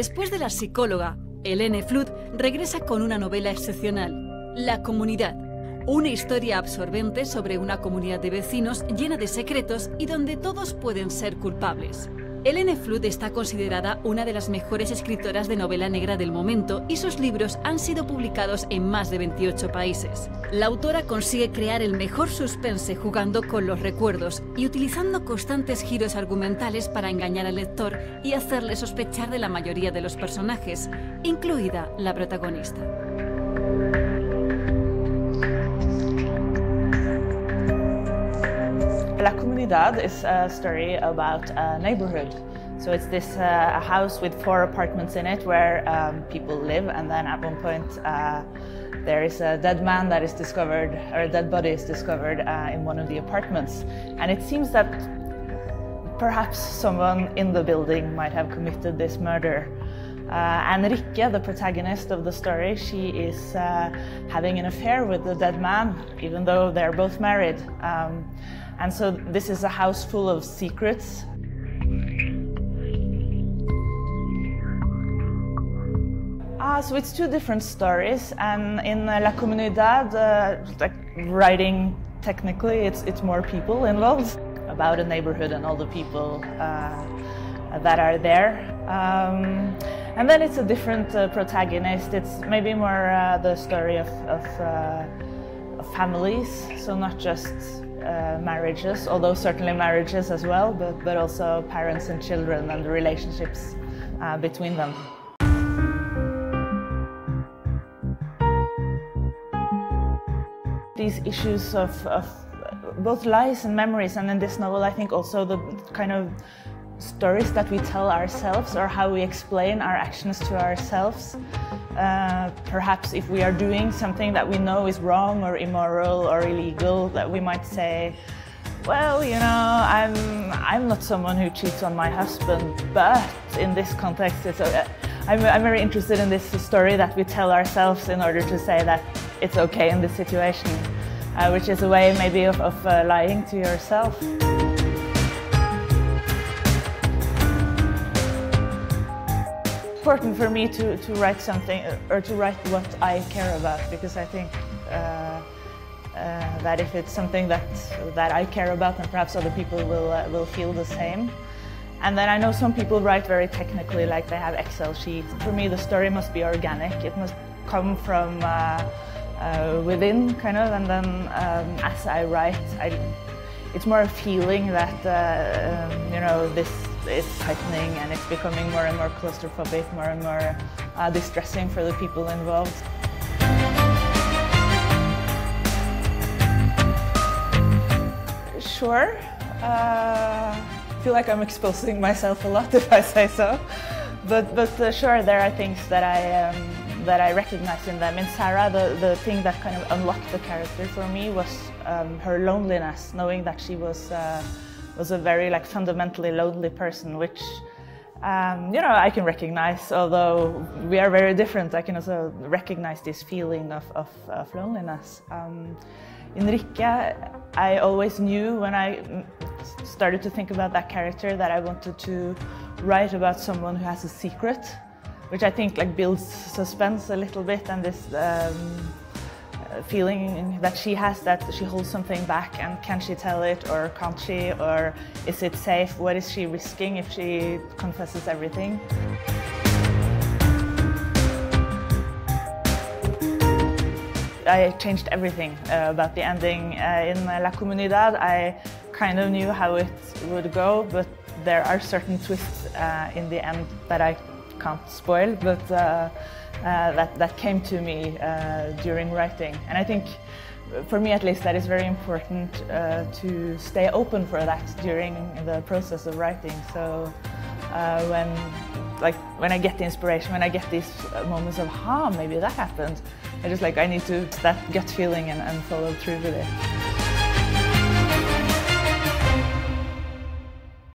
Después de la psicóloga, Helene Flood regresa con una novela excepcional, La Comunidad, una historia absorbente sobre una comunidad de vecinos llena de secretos y donde todos pueden ser culpables. Helene Flood está considerada una de las mejores escritoras de novela negra del momento y sus libros han sido publicados en más de 28 países. La autora consigue crear el mejor suspense jugando con los recuerdos y utilizando constantes giros argumentales para engañar al lector y hacerle sospechar de la mayoría de los personajes, incluida la protagonista. La Comunidad is a story about a neighborhood. So it's this house with 4 apartments in it where people live, and then at one point there is a dead man that is discovered, or a dead body is discovered in one of the apartments. And it seems that perhaps someone in the building might have committed this murder. And Rikke, the protagonist of the story, she is having an affair with the dead man, even though they're both married. And so this is a house full of secrets. So it's 2 different stories, and in La Comunidad, like writing technically, it's more people involved, about a neighborhood and all the people that are there. And then it's a different protagonist. It's maybe more the story of families, so not just marriages, although certainly marriages as well, but also parents and children and the relationships between them. These issues of both lies and memories, and in this novel I think also the kind of stories that we tell ourselves, or how we explain our actions to ourselves. Perhaps if we are doing something that we know is wrong or immoral or illegal, that we might say, well, you know, I'm not someone who cheats on my husband, but in this context, I'm very interested in this story that we tell ourselves in order to say that it's okay in this situation, which is a way maybe of lying to yourself. It's important for me to write something, or to write what I care about, because I think that if it's something that I care about, then perhaps other people will feel the same. And then I know some people write very technically, like they have Excel sheets. For me, the story must be organic. It must come from within, kind of. And then as I write, it's more a feeling that you know, this is tightening and it's becoming more and more claustrophobic, more and more distressing for the people involved. Sure, I feel like I'm exposing myself a lot if I say so, but sure, there are things that I recognize in them. In Sarah, the thing that kind of unlocked the character for me was her loneliness, knowing that she was a very fundamentally lonely person, which you know, I can recognize. Although we are very different, I can also recognize this feeling of loneliness. In Rikke, I always knew when I started to think about that character that I wanted to write about someone who has a secret, which I think builds suspense a little bit, and this feeling that she has, that she holds something back, and can she tell it, or can't she, or is it safe? What is she risking if she confesses everything? I changed everything about the ending. In La Comunidad, I kind of knew how it would go, but there are certain twists in the end that I can't spoil, but that came to me during writing. And I think, for me at least, that is very important to stay open for that during the process of writing. So when I get the inspiration, when I get these moments of, maybe that happened, I just I need to, that gut feeling and follow through with it.